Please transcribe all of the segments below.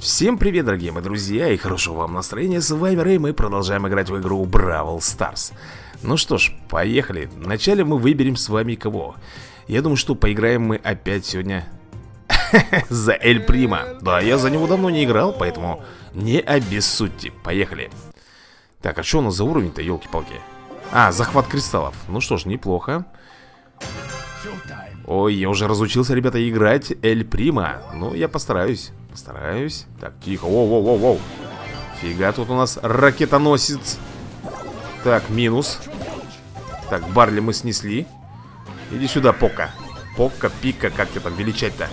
Всем привет, дорогие мои друзья, и хорошего вам настроения. С вами Рэй, мы продолжаем играть в игру Бравл Старс. Ну что ж, поехали. Вначале мы выберем с вами кого. Я думаю, что поиграем мы опять сегодня за Эль Прима. Да, я за него давно не играл, поэтому не обессудьте. Поехали. Так, а что у нас за уровень-то, елки-палки? А, захват кристаллов. Ну что ж, неплохо. Ой, я уже разучился, ребята, играть Эль Прима. Ну, я постараюсь. Так, тихо, воу. Фига, тут у нас ракетоносец. Так, минус. Так, Барли мы снесли. Иди сюда, Поко. Поко, Пика, как тебя там величать-то?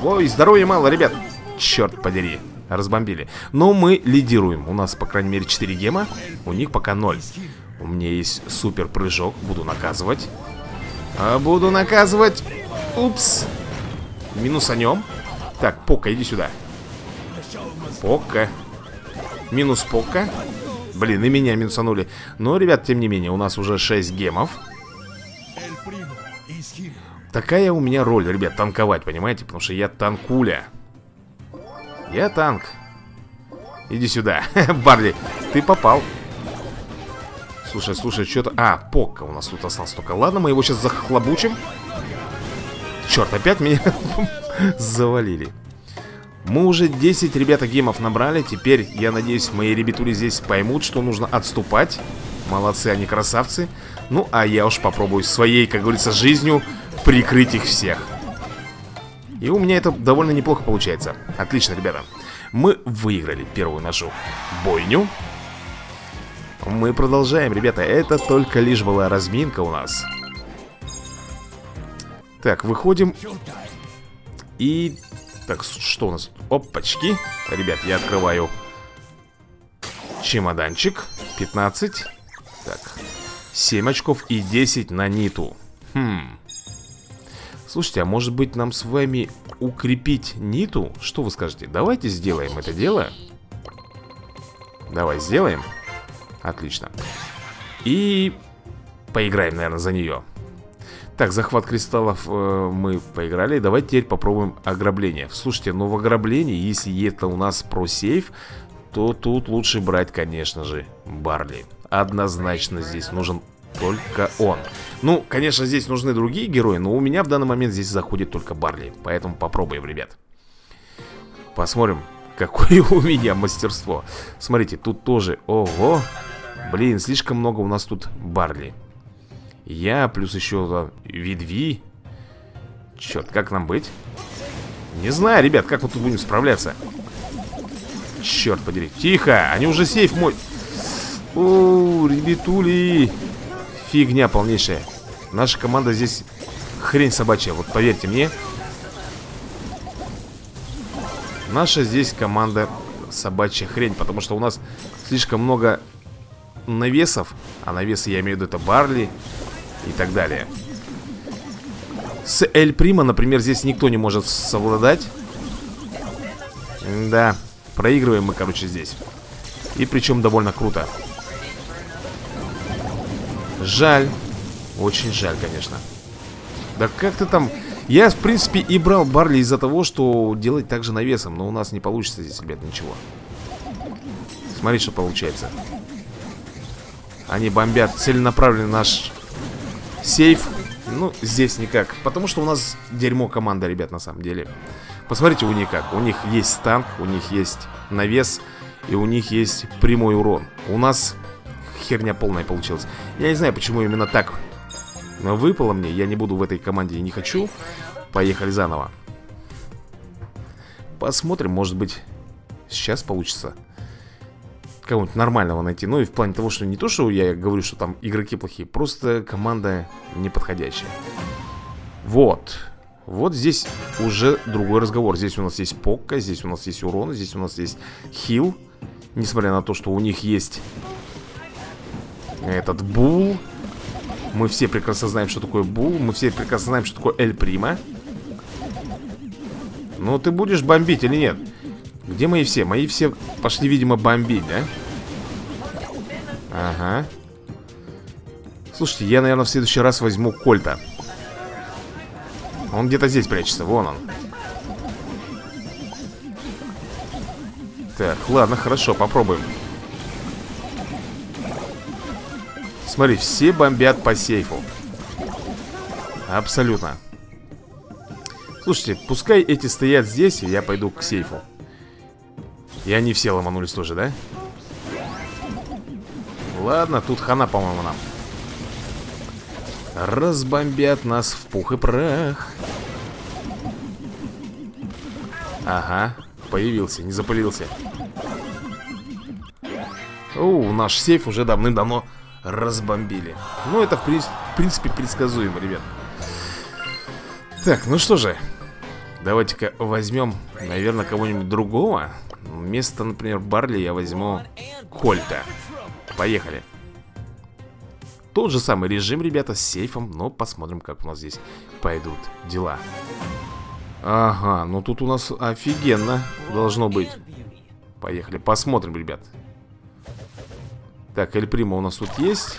Ой, здоровья мало, ребят. Черт подери, разбомбили. Но мы лидируем, у нас, по крайней мере, 4 гема. У них пока 0. У меня есть супер прыжок, буду наказывать. Упс. Минус о нем. Так, Поко, иди сюда. Поко. Минус Поко. Блин, и меня минусанули. Но, ребят, тем не менее, у нас уже 6 гемов. Такая у меня роль, ребят, танковать, понимаете? Потому что я танкуля. Я танк. Иди сюда. Барли, ты попал. Слушай, что-то... А, Поко у нас тут осталось только. Ладно, мы его сейчас захлобучим. Черт, опять меня завалили. Мы уже 10, ребята, гемов набрали. Теперь, я надеюсь, мои ребятули здесь поймут, что нужно отступать. Молодцы, они красавцы. Ну, а я уж попробую своей, как говорится, жизнью прикрыть их всех. И у меня это довольно неплохо получается. Отлично, ребята. Мы выиграли первую нашу бойню. Мы продолжаем, ребята. Это только лишь была разминка у нас. Так, выходим. И... Так, что у нас? Опачки. Ребят, я открываю чемоданчик. 15. Так, 7 очков и 10 на Ниту. Слушайте, а может быть нам с вами укрепить Ниту? Что вы скажете? Давайте сделаем это дело. Давай сделаем. Отлично. И поиграем, наверное, за нее. Так, захват кристаллов мы поиграли. Давайте теперь попробуем ограбление. Слушайте, ну в ограблении, если это у нас про сейф, то тут лучше брать, конечно же, Барли. Однозначно здесь нужен только он. Ну, конечно, здесь нужны другие герои, но у меня в данный момент здесь заходит только Барли. Поэтому попробуем, ребят. Посмотрим, какое у меня мастерство. Смотрите, тут тоже... Ого! Блин, слишком много у нас тут Барли. Я, плюс еще Видви. Черт, как нам быть? Не знаю, ребят, как мы тут будем справляться. Черт подери. Тихо, они уже сейф мой. О, ребятули. Фигня полнейшая. Наша команда здесь хрень собачья, вот поверьте мне. Наша здесь команда собачья хрень, потому что у нас слишком много навесов. А навесы, я имею в виду, это Барли и так далее. С Эль Прима, например, здесь никто не может совладать. Да, проигрываем мы, короче, здесь. И причем довольно круто. Жаль. Очень жаль, конечно. Да как ты там... Я, в принципе, и брал Барли из-за того, что делать также навесом. Но у нас не получится здесь, ребят, ничего. Смотри, что получается. Они бомбят целенаправленно наш сейф. Ну, здесь никак. Потому что у нас дерьмо команда, ребят, на самом деле. Посмотрите, у них как. У них есть танк, у них есть навес. И у них есть прямой урон. У нас херня полная получилась. Я не знаю, почему именно так выпало мне. Я не буду в этой команде и не хочу. Поехали заново. Посмотрим, может быть, сейчас получится кого-нибудь нормального найти. Ну и в плане того, что не то, что я говорю, что там игроки плохие, просто команда неподходящая. Вот. Вот здесь уже другой разговор. Здесь у нас есть Поко, здесь у нас есть урон, здесь у нас есть хил. Несмотря на то, что у них есть этот Булл. Мы все прекрасно знаем, что такое Булл. Мы все прекрасно знаем, что такое Эль Прима. Ну ты будешь бомбить или нет? Где мои все? Мои все пошли, видимо, бомбить, да? Ага. Слушайте, я, наверное, в следующий раз возьму Кольта. Он где-то здесь прячется, вон он. Так, ладно, хорошо, попробуем. Смотри, все бомбят по сейфу. Абсолютно. Слушайте, пускай эти стоят здесь, и я пойду к сейфу. И они все ломанулись тоже, да? Ладно, тут хана, по-моему, нам. Разбомбят нас в пух и прах. Ага, появился, не запылился. О, наш сейф уже давным-давно разбомбили. Ну, это, в принципе, предсказуемо, ребят. Так, ну что же, давайте-ка возьмем, наверное, кого-нибудь другого. Вместо, например, Барли я возьму Кольта. Поехали. Тот же самый режим, ребята, с сейфом, но посмотрим, как у нас здесь пойдут дела. Ага, ну тут у нас офигенно должно быть. Поехали, посмотрим, ребят. Так, Эль Прима у нас тут есть.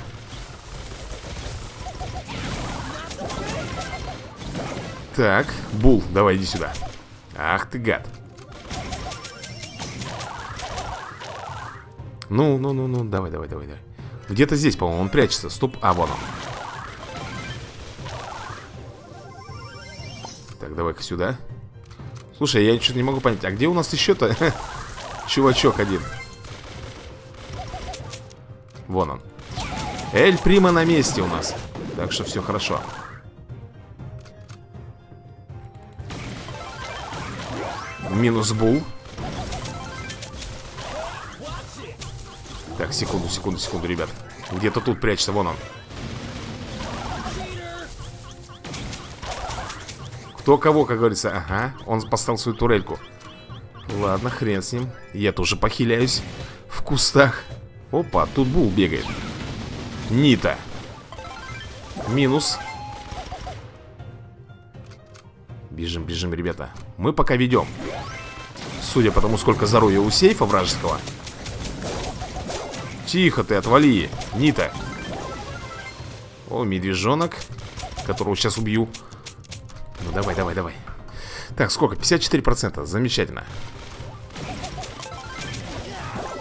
Так, Булл, давай иди сюда. Ах ты гад. Ну, давай. Где-то здесь, по-моему, он прячется. Стоп, а вон он. Так, давай-ка сюда. Слушай, я ничего не могу понять. А где у нас еще-то? Чувачок один. Вон он. Эль Прима на месте у нас. Так что все хорошо. Минус Булл. Так, секунду, ребят. Где-то тут прячется, вон он. Кто кого, как говорится. Ага, он поставил свою турельку. Ладно, хрен с ним. Я тоже похиляюсь в кустах. Опа, тут Булл бегает. Нита. Минус. Бежим, ребята. Мы пока ведем. Судя по тому, сколько здоровья у сейфа вражеского. Тихо ты, отвали, Нита. О, медвежонок, которого сейчас убью. Ну давай. Так, сколько? 54%, замечательно.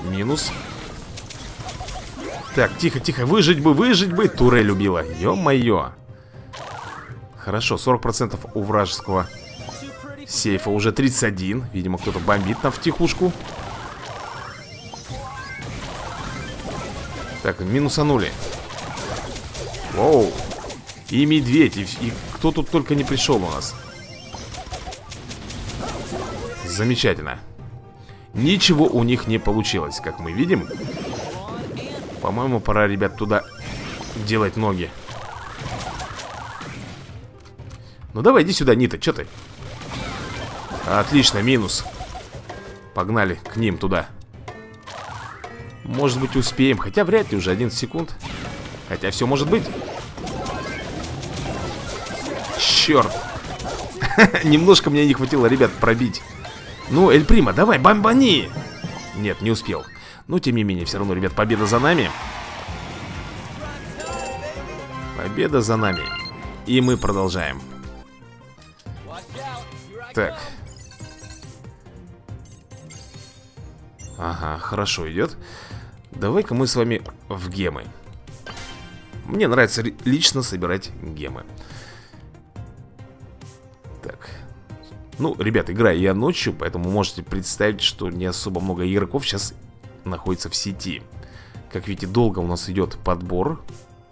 Минус. Так, тихо, выжить бы. Турель убила, ё-моё. Хорошо, 40% у вражеского сейфа. Уже 31, видимо, кто-то бомбит нам втихушку. Так, минусанули. Воу. И медведь, и кто тут только не пришел у нас. Замечательно. Ничего у них не получилось, как мы видим. По-моему, пора, ребят, туда делать ноги. Ну давай, иди сюда, Нита, что ты? Отлично, минус. Погнали к ним туда. Может быть, успеем, хотя вряд ли, уже 11 секунд. Хотя все может быть. Черт. Немножко мне не хватило, ребят, пробить. Ну, Эль Прима, давай, бомбани. Нет, не успел. Но, тем не менее, все равно, ребят, победа за нами. Победа за нами. И мы продолжаем. Так. Ага, хорошо идет. Давай-ка мы с вами в гемы. Мне нравится лично собирать гемы. Так. Ну, ребят, играю я ночью, поэтому можете представить, что не особо много игроков сейчас находится в сети. Как видите, долго у нас идет подбор.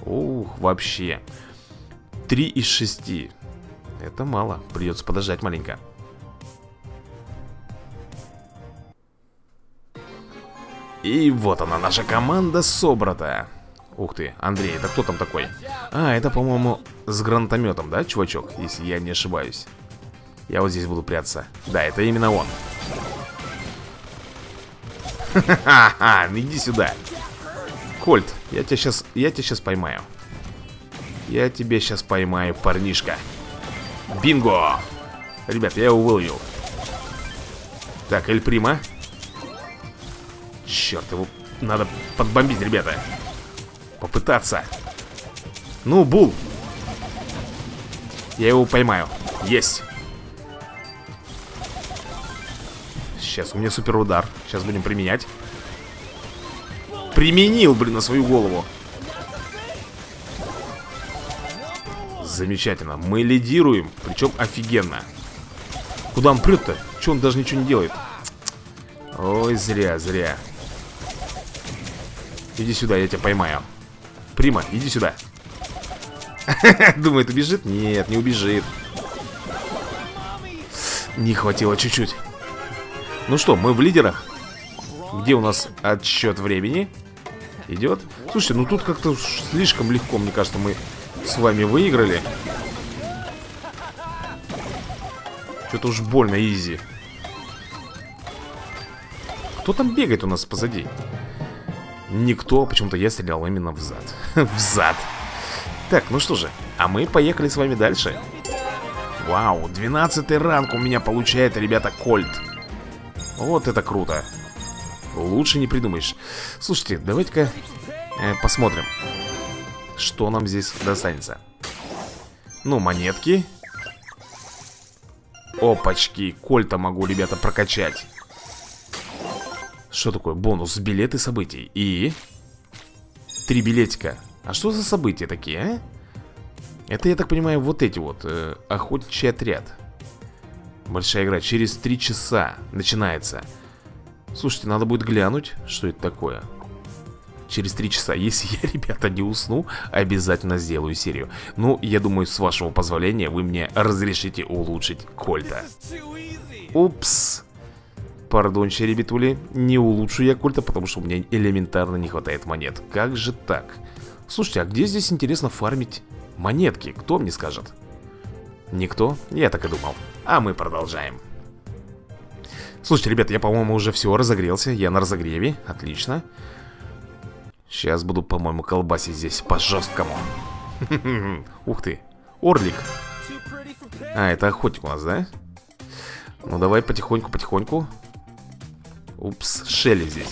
Ух, вообще. 3 из 6. Это мало, придется подождать маленько. И вот она, наша команда собрата. Ух ты, Андрей, это кто там такой? А, это, по-моему, с гранатометом, да, чувачок? Если я не ошибаюсь. Я вот здесь буду прятаться. Да, это именно он. Ха-ха-ха, иди сюда. Кольт, я тебя сейчас поймаю. Я тебя сейчас поймаю, парнишка. Бинго! Ребят, я его выловил. Так, Эль Прима. Черт, его надо подбомбить, ребята. Попытаться. Ну, Булл. Я его поймаю. Есть. Сейчас, у меня супер удар. Сейчас будем применять. Применил, блин, на свою голову. Замечательно. Мы лидируем. Причем офигенно. Куда он прет-то? Че он даже ничего не делает? Ой, зря, зря. Иди сюда, я тебя поймаю. Прима, иди сюда. Думает, убежит? Нет, не убежит. Не хватило чуть-чуть. Ну что, мы в лидерах. Где у нас отсчет времени? Идет. Слушайте, ну тут как-то слишком легко, мне кажется, мы с вами выиграли. Что-то уж больно изи. Кто там бегает у нас позади? Никто, почему-то я стрелял именно в зад. В зад. Так, ну что же, а мы поехали с вами дальше. Вау, 12-й ранг у меня получает, ребята, Кольт. Вот это круто. Лучше не придумаешь. Слушайте, давайте-ка посмотрим, что нам здесь достанется. Ну, монетки. Опачки, Кольта могу, ребята, прокачать. Что такое? Бонус, билеты событий. И... 3 билетика. А что за события такие, а? Это, я так понимаю, вот эти вот. Охотничий отряд. Большая игра. Через 3 часа начинается. Слушайте, надо будет глянуть, что это такое. Через 3 часа. Если я, ребята, не усну, обязательно сделаю серию. Ну, я думаю, с вашего позволения, вы мне разрешите улучшить Кольта. Упс. Пардонче, ребятули, не улучшу я Кольта, потому что у меня элементарно не хватает монет. Как же так? Слушайте, а где здесь интересно фармить монетки? Кто мне скажет? Никто? Я так и думал. А мы продолжаем. Слушайте, ребята, я, по-моему, уже все разогрелся. Я на разогреве. Отлично. Сейчас буду, по-моему, колбасить здесь по-жесткому. Ух ты. Орлик. А, это охотник у нас, да? Ну, давай потихоньку-потихоньку. Упс, Шелли здесь.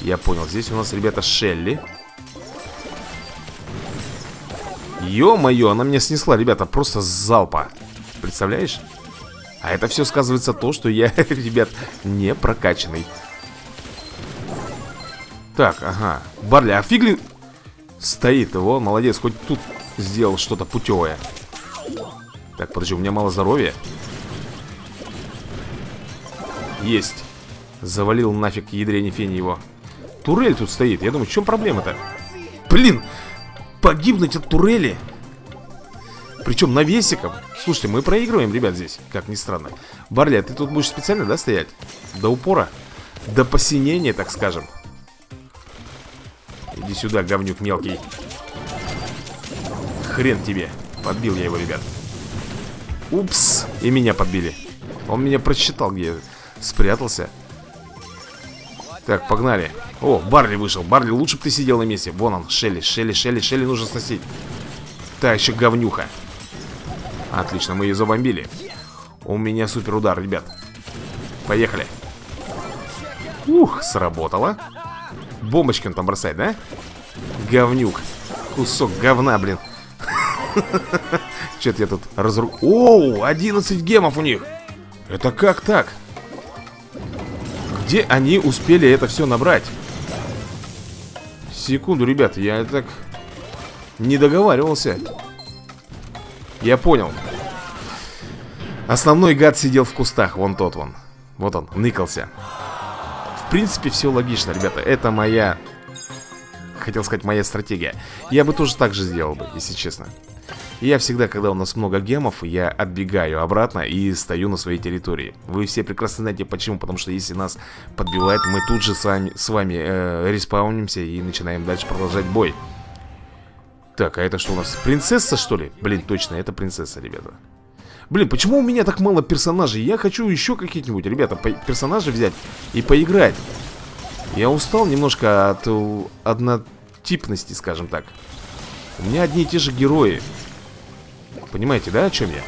Я понял, здесь у нас, ребята, Шелли. Ё-моё, она меня снесла, ребята, просто с залпа. Представляешь? А это все сказывается то, что я, ребят, не прокачанный. Так, ага. Барли, а фигли... Стоит его, молодец, хоть тут сделал что-то путевое. Так, подожди, у меня мало здоровья. Есть. Завалил нафиг ядрени фени его. Турель тут стоит. Я думаю, в чем проблема-то? Блин, погибнуть от турели. Причем навесиком. Слушайте, мы проигрываем, ребят, здесь. Как ни странно. Барли, а ты тут будешь специально, да, стоять? До упора? До посинения, так скажем. Иди сюда, говнюк мелкий. Хрен тебе. Подбил я его, ребят. Упс. И меня подбили. Он меня просчитал, где я спрятался. Так, погнали. О, Барли вышел. Барли, лучше бы ты сидел на месте. Вон он, Шелли, Шелли, Шелли, Шелли нужно сносить. Та еще говнюха. Отлично, мы ее забомбили. У меня супер удар, ребят. Поехали. Ух, сработало. Бомбочки он там бросает, да? Говнюк. Кусок говна, блин. Че-то я тут разру... Оу, 11 гемов у них. Это как так? Где они успели это все набрать? Секунду, ребят, я так не договаривался. Я понял. Основной гад сидел в кустах, вон тот вон. Вот он, ныкался. В принципе, все логично, ребята. Это моя... Хотел сказать, моя стратегия. Я бы тоже так же сделал бы, если честно. Я всегда, когда у нас много гемов, я отбегаю обратно и стою на своей территории. Вы все прекрасно знаете почему, потому что если нас подбивает, мы тут же с вами респаунимся и начинаем дальше продолжать бой. Так, а это что у нас? Принцесса, что ли? Блин, точно, это принцесса, ребята. Блин, почему у меня так мало персонажей? Я хочу еще какие-нибудь, ребята, персонажи взять и поиграть. Я устал немножко от однотипности, скажем так. У меня одни и те же герои. Понимаете, да, о чем я?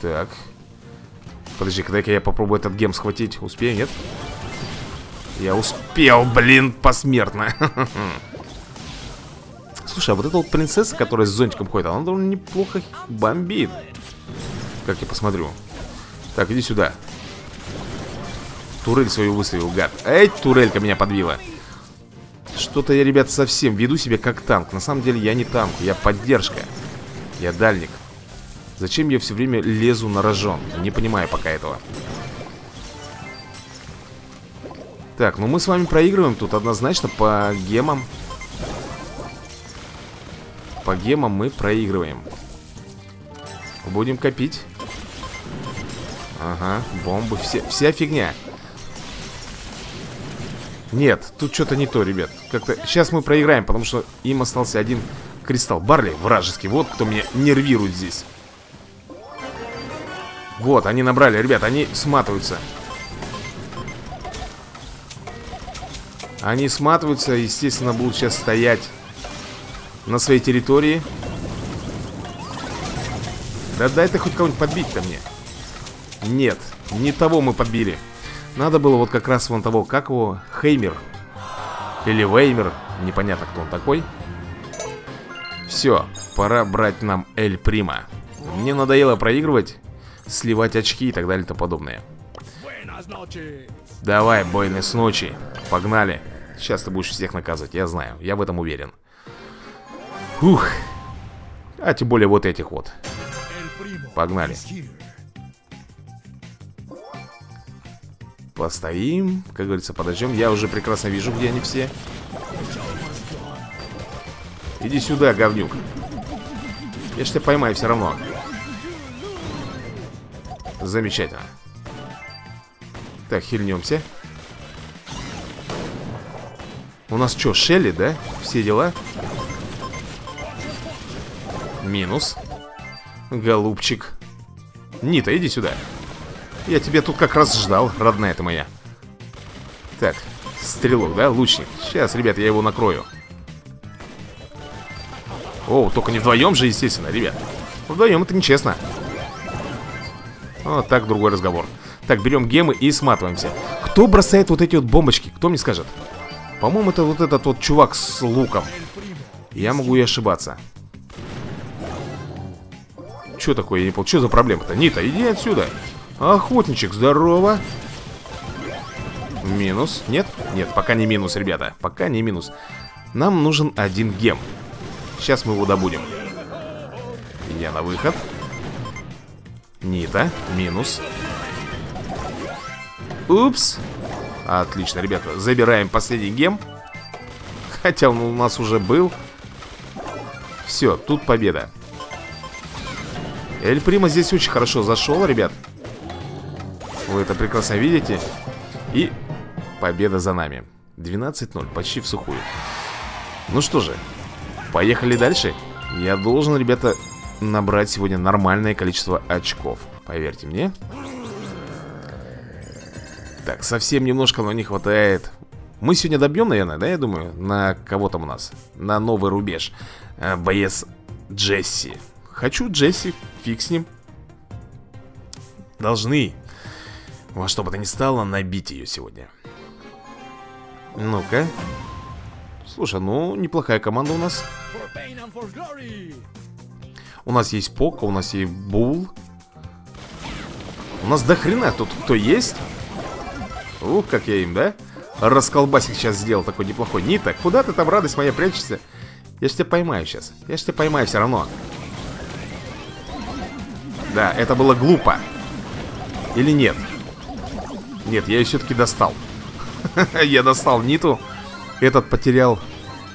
Так. Подожди, когда-ка я попробую этот гем схватить. Успею, нет? Я успел, блин, посмертно. Слушай, а вот эта вот принцесса, которая с зонтиком ходит, она довольно неплохо бомбит. Как я посмотрю. Так, иди сюда. Турель свою выставил, гад. Эй, турелька меня подбила. Что-то я, ребят, совсем веду себя как танк. На самом деле я не танк, я поддержка. Я дальник. Зачем я все время лезу на рожон? Не понимаю пока этого. Так, ну мы с вами проигрываем тут однозначно по гемам. По гемам мы проигрываем. Будем копить. Ага, бомбы, вся фигня. Нет, тут что-то не то, ребят. Как-то сейчас мы проиграем, потому что им остался один кристалл. Барли вражеский, вот кто меня нервирует здесь. Вот, они набрали, ребят, они сматываются. Они сматываются, естественно, будут сейчас стоять на своей территории. Да дай ты хоть кого-нибудь подбить-то мне. Нет, не того мы подбили. Надо было вот как раз вон того, как его, Хеймер. Или Веймер, непонятно, кто он такой. Все, пора брать нам Эль Прима. Мне надоело проигрывать, сливать очки и так далее и тому подобное. Давай, бойнес ночи. Погнали. Сейчас ты будешь всех наказывать, я знаю, я в этом уверен. Ух. А тем более вот этих вот. Погнали. Постоим, как говорится, подождем. Я уже прекрасно вижу, где они все. Иди сюда, говнюк. Я ж тебя поймаю все равно. Замечательно. Так, хильнемся. У нас что, Шелли, да? Все дела. Минус. Голубчик. Нита, иди сюда. Я тебя тут как раз ждал, родная ты моя. Так, стрелок, да, лучник. Сейчас, ребят, я его накрою. О, только не вдвоем же, естественно, ребят. Вдвоем это нечестно. Вот так, другой разговор. Так, берем гемы и сматываемся. Кто бросает вот эти вот бомбочки? Кто мне скажет? По-моему, это вот этот вот чувак с луком. Я могу и ошибаться. Че такое, я не понял, что за проблема-то? Нита, иди отсюда. Охотничек, здорово. Минус, нет? Нет, пока не минус, ребята. Пока не минус. Нам нужен один гем. Сейчас мы его добудем. Я на выход. Нита, минус. Упс. Отлично, ребята, забираем последний гем. Хотя он у нас уже был. Все, тут победа. Эль Прима здесь очень хорошо зашел, ребят. Вы это прекрасно видите. И победа за нами. 12-0, почти в сухую. Ну что же, поехали дальше. Я должен, ребята, набрать сегодня нормальное количество очков. Поверьте мне. Так, совсем немножко, но не хватает. Мы сегодня добьем, наверное, да, я думаю. На кого там у нас? На новый рубеж. Боец Джесси. Хочу Джесси, фиг с ним. Должны во что бы то ни стало набить ее сегодня. Ну-ка. Слушай, ну неплохая команда у нас. У нас есть Поко, у нас есть Булл. У нас до хрена тут кто есть. Ух, как я им, да? Расколбасик сейчас сделал такой неплохой. Нита, куда ты там, радость моя, прячешься? Я ж тебя поймаю сейчас. Я ж тебя поймаю все равно. Да, это было глупо. Или нет? Нет, я ее все-таки достал. Я достал Ниту. Этот потерял.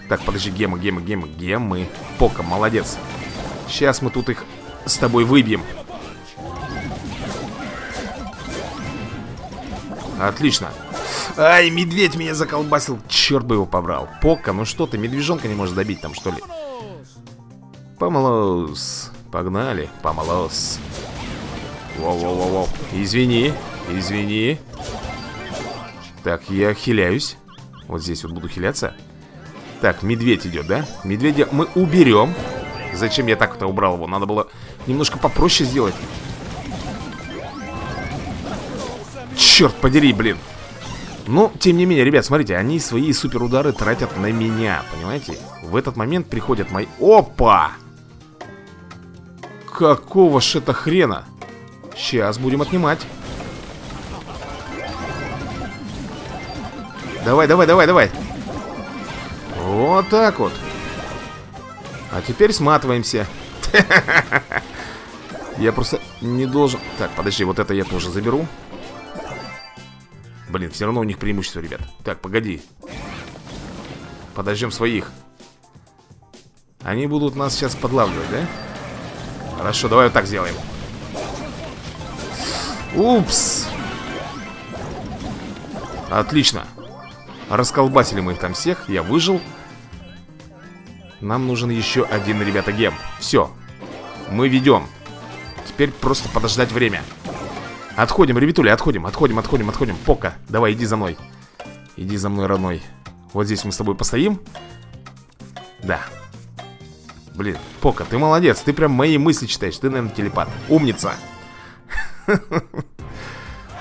Так, подожди, гемы. Пока, молодец. Сейчас мы тут их с тобой выбьем. Отлично. Ай, медведь меня заколбасил. Черт бы его побрал. Пока, ну что ты, медвежонка не можешь добить там, что ли? Помолос. Погнали, помолос. Воу-воу-воу-воу. Извини, извини. Так, я хиляюсь. Вот здесь вот буду хиляться. Так, медведь идет, да? Медведя мы уберем. Зачем я так-то убрал его? Надо было немножко попроще сделать. Черт подери, блин. Но, тем не менее, ребят, смотрите. Они свои суперудары тратят на меня, понимаете? В этот момент приходят мои... Опа! Какого ж это хрена? Сейчас будем отнимать. Давай, давай, давай, давай. Вот так вот. А теперь сматываемся. Я просто не должен... Так, подожди, вот это я тоже заберу. Блин, все равно у них преимущество, ребят. Так, погоди. Подождем своих. Они будут нас сейчас подлавливать, да? Хорошо, давай вот так сделаем. Упс. Отлично. Расколбасили мы их там всех. Я выжил. Нам нужен еще один, ребята, гем. Все. Мы ведем. Теперь просто подождать время. Отходим, ребятули, отходим, отходим, отходим, отходим. Пока, давай, иди за мной. Иди за мной, родной. Вот здесь мы с тобой постоим. Да. Блин, Пока, ты молодец. Ты прям мои мысли читаешь. Ты, наверное, телепат. Умница.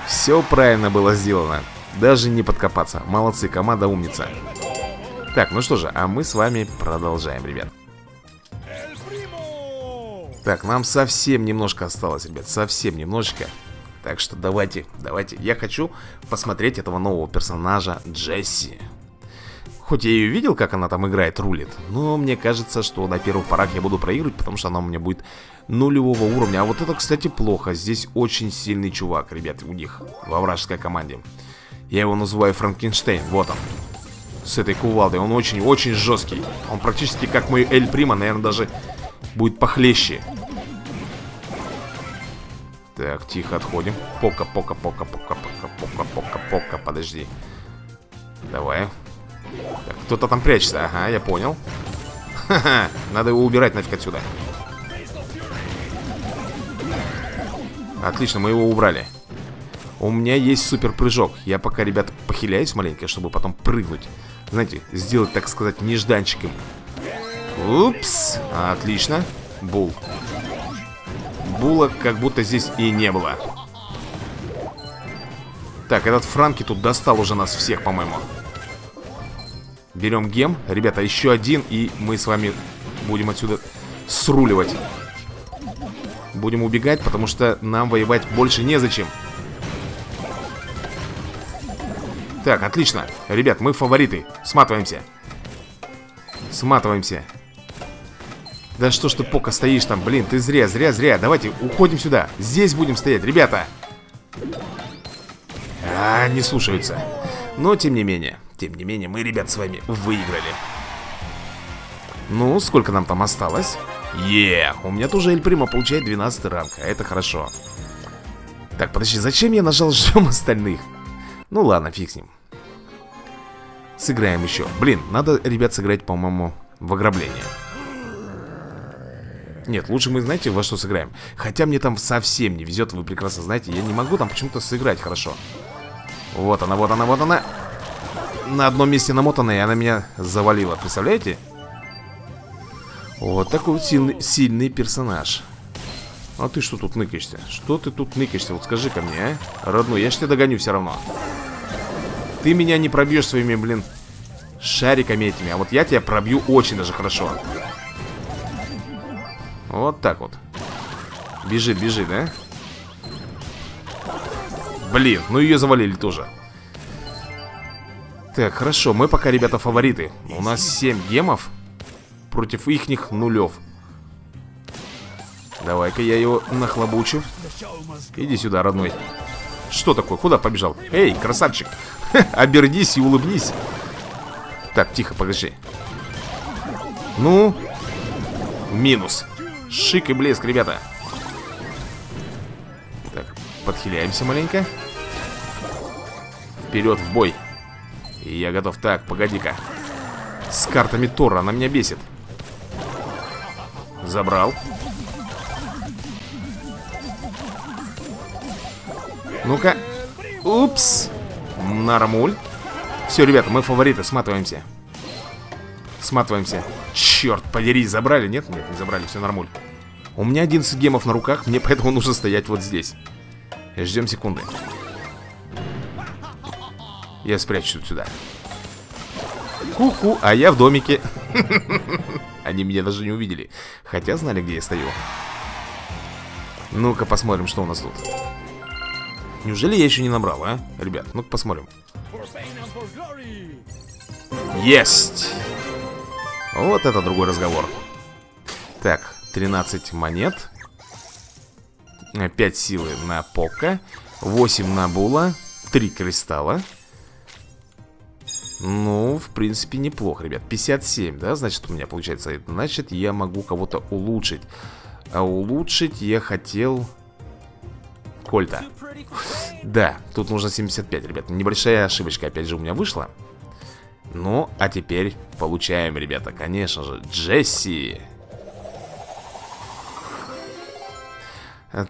Все правильно было сделано. Даже не подкопаться. Молодцы, команда умница. Так, ну что же, а мы с вами продолжаем, ребят. Так, нам совсем немножко осталось, ребят. Совсем немножечко. Так что давайте, давайте. Я хочу посмотреть этого нового персонажа Джесси. Хоть я ее видел, как она там играет, рулит. Но мне кажется, что на первых порах я буду проигрывать, потому что она у меня будет нулевого уровня. А вот это, кстати, плохо. Здесь очень сильный чувак, ребят, у них во вражеской команде. Я его называю Франкенштейн. Вот он. С этой кувалдой. Он очень-очень жесткий. Он практически как мой Эль Прима. Наверное, даже будет похлеще. Так, тихо, отходим. Пока, пока, пока, пока, пока, пока, пока, пока. Подожди. Давай. Кто-то там прячется. Ага, я понял. Ха-ха. Надо его убирать нафиг отсюда. Отлично, мы его убрали. У меня есть супер прыжок. Я пока, ребят, похиляюсь маленько, чтобы потом прыгнуть. Знаете, сделать, так сказать, нежданчиком. Упс. Отлично. Булл. Булла как будто здесь и не было. Так, этот Франки тут достал уже нас всех, по-моему. Берем гем. Ребята, еще один, и мы с вами будем отсюда сруливать. Будем убегать, потому что нам воевать больше незачем. Так, отлично. Ребят, мы фавориты. Сматываемся. Сматываемся. Да что ж ты, Пока, стоишь там? Блин, ты зря, зря, зря. Давайте уходим сюда. Здесь будем стоять, ребята. А, не слушаются. Но, тем не менее, мы, ребят, с вами выиграли. Ну, сколько нам там осталось? Е, у меня тоже Эль Прима получает 12 ранг, а это хорошо. Так, подожди, зачем я нажал «Ждем остальных»? Ну ладно, фиг с ним. Сыграем еще. Блин, надо, ребят, сыграть, по-моему, в ограбление. Нет, лучше мы, знаете, во что сыграем? Хотя мне там совсем не везет, вы прекрасно знаете. Я не могу там почему-то сыграть хорошо. Вот она, вот она, вот она. На одном месте намотана, и она меня завалила, представляете? Вот такой вот сильный, сильный персонаж. А ты что тут ныкаешься? Что ты тут ныкаешься? Вот скажи ко мне, а? Родной, я ж тебя догоню все равно. Ты меня не пробьешь своими, блин, шариками этими. А вот я тебя пробью очень даже хорошо. Вот так вот. Бежи, бежи, да? Блин, ну ее завалили тоже. Так, хорошо, мы пока, ребята, фавориты. У нас 7 гемов против ихних нулев. Давай-ка я его нахлобучу. Иди сюда, родной. Что такое? Куда побежал? Эй, красавчик. Обернись и улыбнись. Так, тихо, подожди. Ну. Минус. Шик и блеск, ребята. Так, подхиляемся маленько. Вперед в бой. Я готов. Так, погоди-ка. С картами Тора, она меня бесит. Забрал. Ну-ка. Упс. Нормуль. Все, ребята, мы фавориты, сматываемся. Сматываемся. Черт подери, забрали? Нет, нет, не забрали, все нормуль. У меня 11 гемов на руках, мне поэтому нужно стоять вот здесь. Ждем секунды. Я спрячусь сюда. Ку-ку, а я в домике. Они меня даже не увидели. Хотя знали, где я стою. Ну-ка посмотрим, что у нас тут. Неужели я еще не набрал, а? Ребят, ну-ка посмотрим. Есть! Вот это другой разговор. Так, 13 монет. 5 силы на Поко. 8 на Булла. 3 кристалла. Ну, в принципе, неплохо, ребят. 57, да, значит, у меня получается. Значит, я могу кого-то улучшить. А улучшить я хотел... Кольта. Да, тут нужно 75, ребят. Небольшая ошибочка, опять же, у меня вышла. Ну, а теперь получаем, ребята, конечно же, Джесси.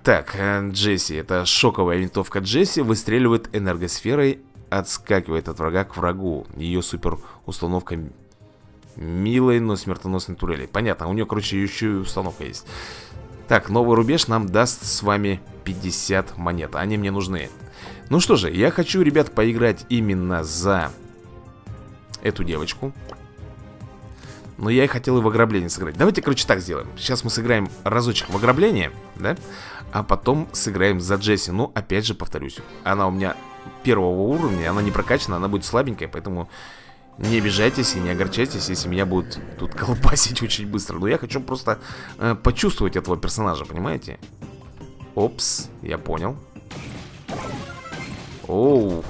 Так, Джесси, это шоковая винтовка Джесси. Выстреливает энергосферой. Отскакивает от врага к врагу. Ее супер установка милой, но смертоносной турели. Понятно, у нее, короче, еще и установка есть. Так, новый рубеж нам даст с вами 50 монет. Они мне нужны. Ну что же, я хочу, ребят, поиграть именно за эту девочку. Но я и хотел и в ограбление сыграть. Давайте, короче, так сделаем. Сейчас мы сыграем разочек в ограбление, да? А потом сыграем за Джесси. Ну, опять же, повторюсь, она у меня первого уровня, она не прокачана, она будет слабенькая. Поэтому не обижайтесь и не огорчайтесь, если меня будут тут колбасить очень быстро. Но я хочу просто почувствовать этого персонажа, понимаете? Опс, я понял. Оу,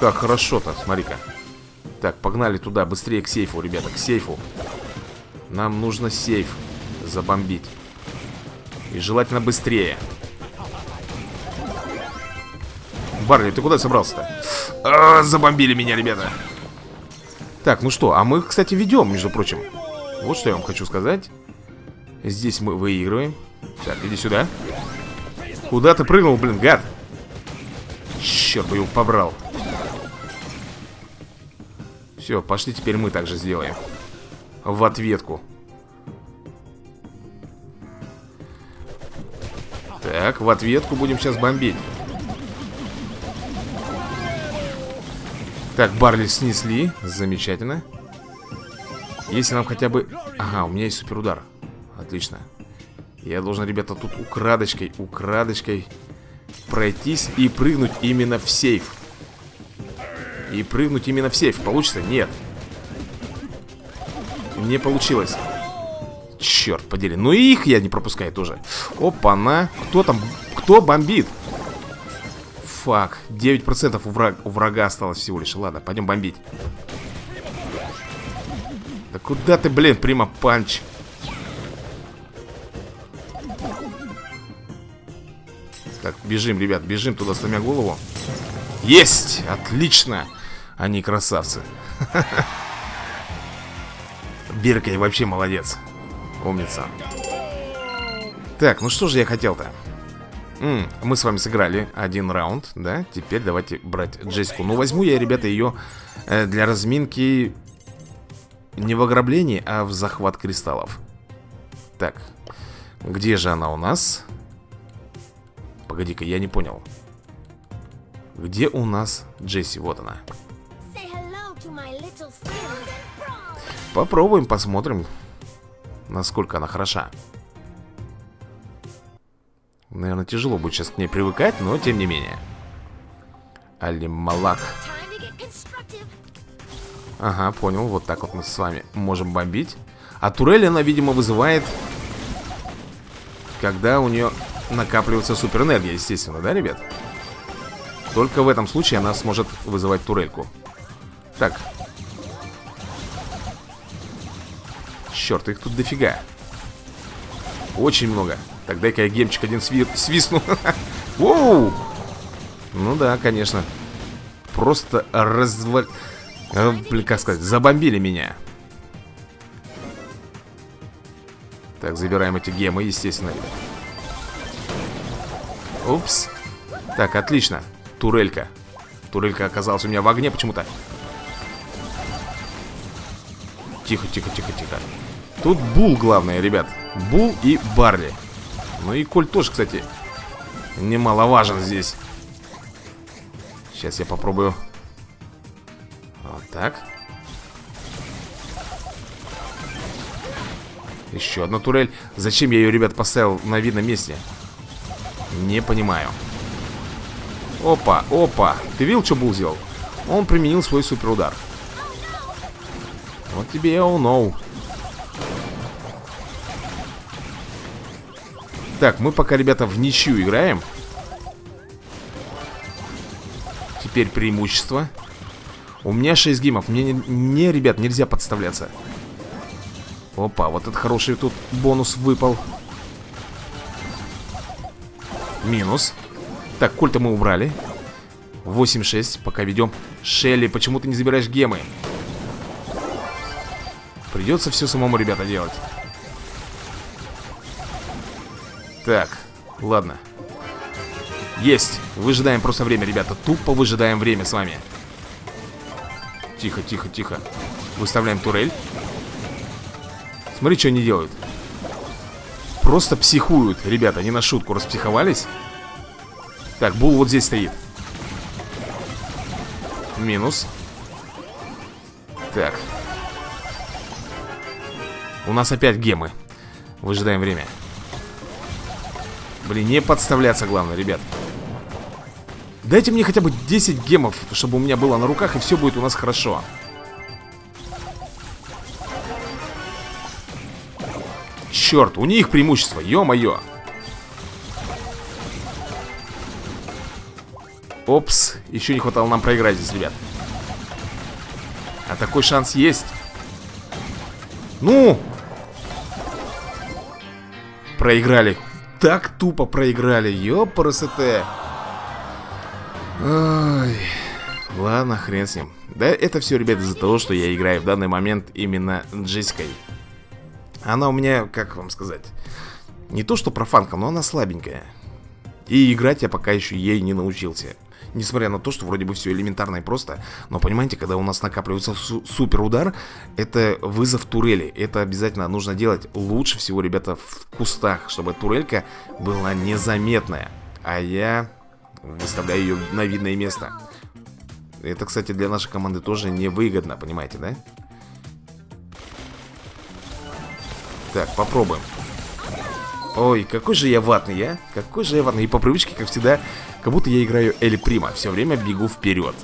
как хорошо-то, смотри-ка. Так, погнали туда, быстрее к сейфу, ребята, к сейфу. Нам нужно сейф забомбить. И желательно быстрее. Барли, ты куда собрался-то? А, забомбили меня, ребята. Так, ну что, а мы, кстати, ведем, между прочим. Вот что я вам хочу сказать. Здесь мы выигрываем. Так, иди сюда. Куда ты прыгнул, блин, гад? Черт бы его побрал. Все, пошли, теперь мы также сделаем. В ответку. Так, в ответку будем сейчас бомбить. Так, Барли снесли. Замечательно. Если нам хотя бы... Ага, у меня есть суперудар. Отлично. Я должен, ребята, тут украдочкой пройтись и прыгнуть именно в сейф. И прыгнуть именно в сейф. Получится? Нет. Не получилось. Черт подери. Ну и их я не пропускаю тоже. Опа-на. Кто там? Кто бомбит? Фак. 9% у врага осталось всего лишь. Ладно, пойдем бомбить. Да куда ты, блин, Прима панч? Так, бежим, ребят. Бежим туда, сломя голову. Есть! Отлично! Они красавцы. Биркой вообще молодец. Умница. Так, ну что же я хотел-то? Мы с вами сыграли один раунд, да? Теперь давайте брать Джессику. Ну, возьму я, ребята, ее для разминки не в ограблении, а в захват кристаллов. Так, где же она у нас? Погоди-ка, я не понял. Где у нас Джесси? Вот она. Попробуем, посмотрим, насколько она хороша. Наверное, тяжело будет сейчас к ней привыкать, но тем не менее. Алималак. Ага, понял, вот так вот мы с вами можем бомбить. А турель она, видимо, вызывает, когда у нее накапливается суперэнергия, естественно, да, ребят? Только в этом случае она сможет вызывать турельку. Так. Черт, их тут дофига. Очень много. Так, дай-ка я гемчик один свистну. Воу! Ну да, конечно. Просто развалили... Блин, как сказать, забомбили меня. Так, забираем эти гемы, естественно. Упс. Так, отлично. Турелька. Турелька оказалась у меня в огне почему-то. Тихо, тихо, тихо, тихо. Тут Булл главное, ребят. Булл и Барли. Ну и Кольт тоже, кстати, немаловажен здесь. Сейчас я попробую. Вот так. Еще одна турель. Зачем я ее, ребят, поставил на видном месте? Не понимаю. Опа, опа. Ты видел, что Булл сделал? Он применил свой суперудар. Вот тебе и oh no. Так, мы пока, ребята, в ничью играем. Теперь преимущество. У меня 6 гимов. Мне, ребят, нельзя подставляться. Опа, вот этот хороший тут бонус выпал. Минус. Так, Кольта мы убрали. 8-6, пока ведем. Шелли, почему ты не забираешь гемы? Придется все самому, ребята, делать. Так, ладно. Есть, выжидаем просто время, ребята. Тупо выжидаем время с вами. Тихо, тихо, тихо. Выставляем турель. Смотри, что они делают. Просто психуют, ребята. Они на шутку распсиховались. Так, Булл вот здесь стоит. Минус. Так. У нас опять гемы. Выжидаем время. Блин, не подставляться главное, ребят. Дайте мне хотя бы 10 гемов, чтобы у меня было на руках, и все будет у нас хорошо. Черт, у них преимущество, ё-моё. Опс, еще не хватало нам проиграть здесь, ребят. А такой шанс есть. Ну! Проиграли. Так тупо проиграли, ёпарасоте. Ой, ладно, хрен с ним. Да, это все, ребят, из-за того, что я играю в данный момент именно Джессикой. Она у меня, как вам сказать, не то что профанка, но она слабенькая. И играть я пока еще ей не научился. Несмотря на то, что вроде бы все элементарно и просто. Но понимаете, когда у нас накапливается суперудар, это вызов турели. Это обязательно нужно делать лучше всего, ребята, в кустах, чтобы турелька была незаметная. А я выставляю ее на видное место. Это, кстати, для нашей команды тоже невыгодно, понимаете, да? Так, попробуем. Ой, какой же я ватный, а? Какой же я ватный. И по привычке, как всегда, как будто я играю Эль Прима. Все время бегу вперед.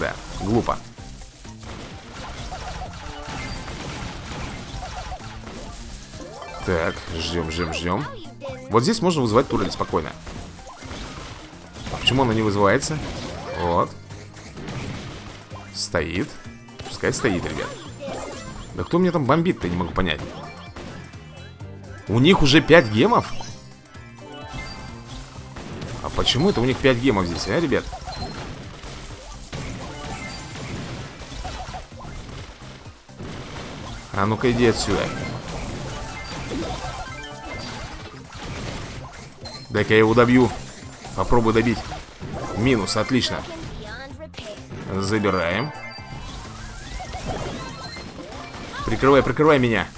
Да, глупо. Так, ждем, ждем, ждем. Вот здесь можно вызывать турель спокойно. А почему она не вызывается? Вот. Стоит. Пускай стоит, ребят. Да кто мне там бомбит-то, не могу понять. У них уже 5 гемов? А почему это у них 5 гемов здесь, а, ребят? А ну-ка иди отсюда. Дай-ка я его добью. Попробую добить. Минус, отлично. Забираем. Прикрывай, прикрывай меня.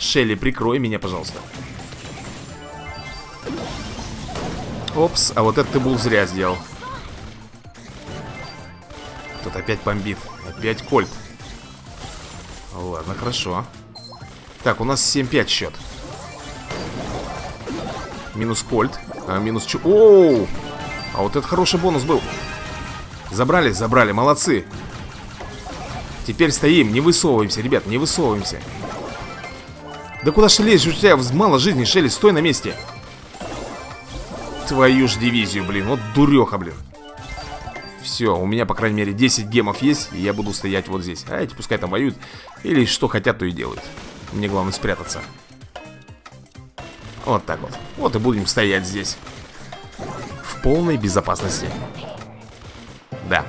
Шелли, прикрой меня, пожалуйста. Опс, а вот это ты, Булл, зря сделал. Тут опять бомбит. Опять Кольт. Ладно, хорошо. Так, у нас 7-5 счет. Минус Кольт. А, минус Чу... Оу! А вот это хороший бонус был. Забрали, забрали, молодцы. Теперь стоим, не высовываемся, ребят, не высовываемся. Да куда ж лезешь? У тебя мало жизни, Шелли, стой на месте. Твою ж дивизию, блин, вот дуреха, блин. Все, у меня, по крайней мере, 10 гемов есть, и я буду стоять вот здесь. А эти пускай там воюют, или что хотят, то и делают. Мне главное спрятаться. Вот так вот. Вот и будем стоять здесь. В полной безопасности. Да.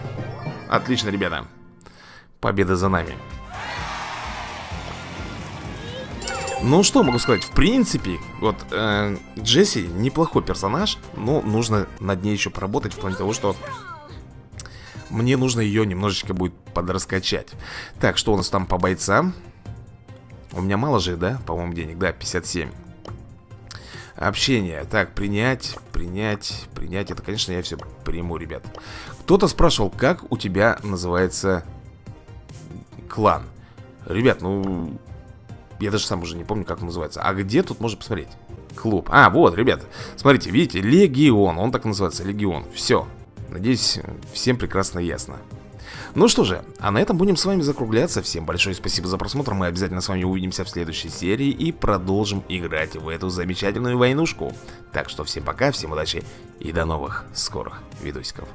Отлично, ребята. Победа за нами. Ну что могу сказать, в принципе, вот Джесси неплохой персонаж, но нужно над ней еще поработать в плане того, что мне нужно ее немножечко будет подраскачать. Так, что у нас там по бойцам? У меня мало же, да, по-моему, денег, да, 57. Общение, так, принять, принять, принять, это, конечно, я все приму, ребят. Кто-то спрашивал, как у тебя называется клан. Ребят, ну... Я даже сам уже не помню, как он называется. А где тут можно посмотреть? клуб. А, вот, ребята, смотрите, видите, Легион, он так называется, Легион. Все, надеюсь, всем прекрасно ясно. Ну что же, а на этом будем с вами закругляться. Всем большое спасибо за просмотр. Мы обязательно с вами увидимся в следующей серии и продолжим играть в эту замечательную войнушку. Так что всем пока, всем удачи и до новых скорых видосиков.